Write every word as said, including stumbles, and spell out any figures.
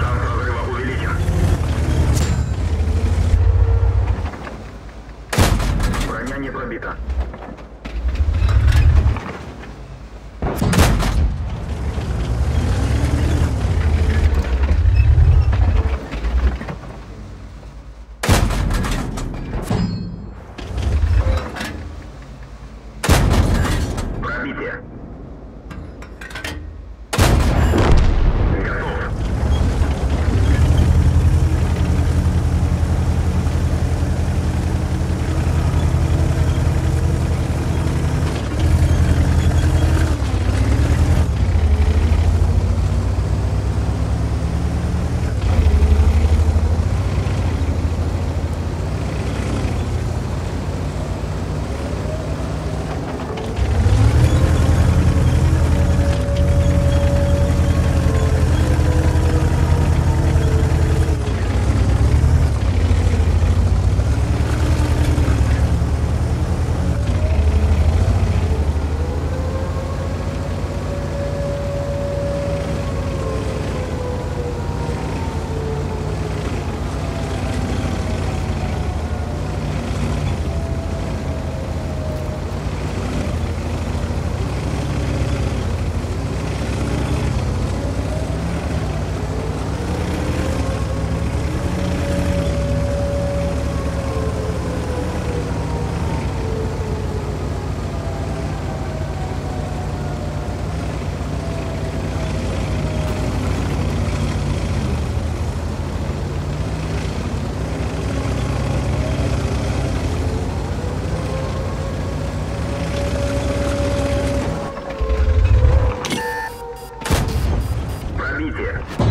Шалом. Отойдите.